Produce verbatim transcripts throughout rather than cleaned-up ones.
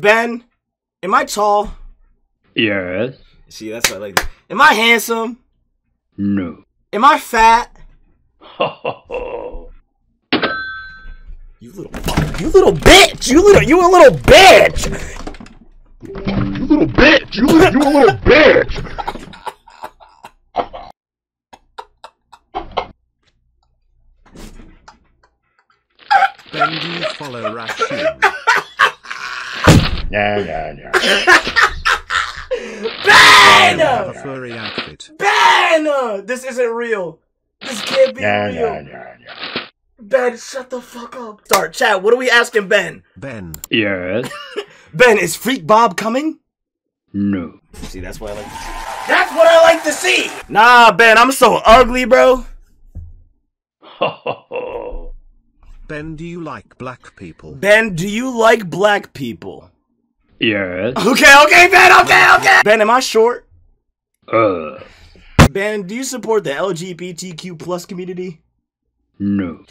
Ben, am I tall? Yes. See, that's what I like to. Am I handsome? No. Am I fat? You little fuck. You little bitch. You little. You a little bitch. You little bitch. You little. You a little bitch. Ben, do you follow Rasheam? No, no, no. Ben! Have a furry outfit. Ben! This isn't real. This can't be no, real. No, no, no. Ben, shut the fuck up. Start, chat, what are we asking Ben? Ben. Yes. Ben, is Freak Bob coming? No. See, that's what I like to see. That's what I like to see! Nah, Ben, I'm so ugly, bro. Ben, do you like black people? Ben, do you like black people? Yes. Okay, okay, Ben, okay, okay! Ben, am I short? Uh. Ben, do you support the L G B T Q plus community? No.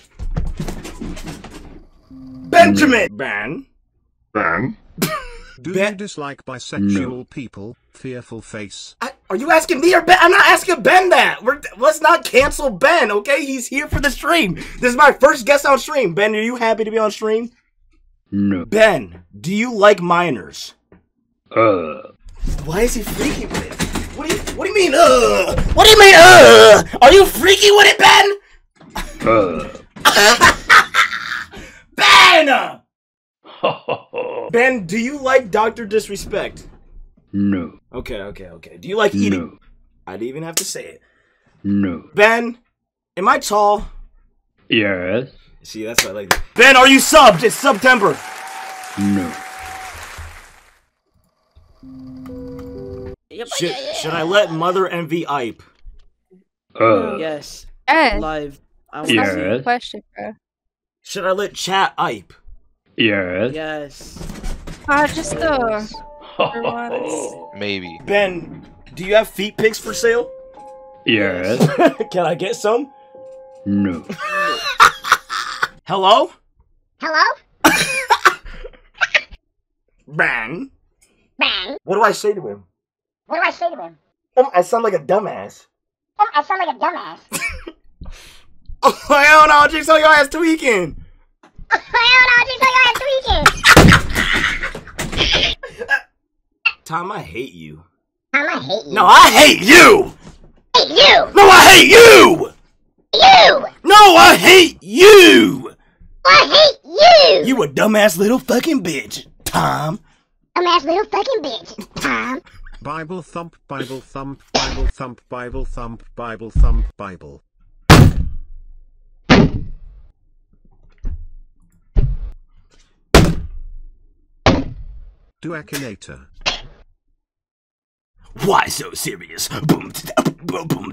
Benjamin! No. Ben? Ben? Do Ben? You dislike bisexual no. people? Fearful face. I, are you asking me or Ben? I'm not asking Ben that. We're, let's not cancel Ben, okay? He's here for the stream. This is my first guest on stream. Ben, are you happy to be on stream? No. Ben, do you like minors? Uh. Why is he freaky with it? What do you, what do you mean, uh? What do you mean, uh? Are you freaky with it, Ben? Uh. Ben! Ben, do you like Doctor Disrespect? No. Okay, okay, okay. Do you like eating? No. I didn't even have to say it. No. Ben, am I tall? Yes. See, that's what I like. Ben, are you subbed? It's September. No. Should, should I let Mother Envy Ipe? Uh. Yes. Ed. Live. I want yes. to see a question, bro. Should I let Chat Ipe? Yes. Yes. Ah, uh, just uh, the. Maybe. Ben, do you have feet pics for sale? Yes. Can I get some? No. Hello? Hello? Bang. Bang. What do I say to him? What do I say to him? Um, I sound like a dumbass. Um, I sound like a dumbass. Oh, hell no, I'll just tell your ass to weekend. Tom, I hate you. Tom, I hate you. No, I hate you! Hate you! No, I hate you! You! No, I hate you! I hate you! You a dumbass little fucking bitch, Tom. Dumbass little fucking bitch, Tom. Bible thump, Bible thump, Bible thump, Bible thump, Bible thump, Bible. Duakinator. Why so serious? Boom, boom, boom.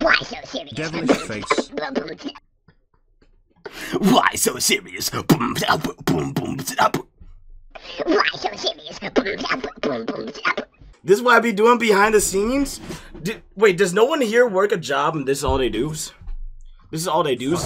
Why so serious? Devilish face. Why so serious? Boom, boom, boom. Why so serious? Boom, boom. This is what I be doing behind the scenes. Did, wait, does no one here work a job and this is all they do? This is all they do.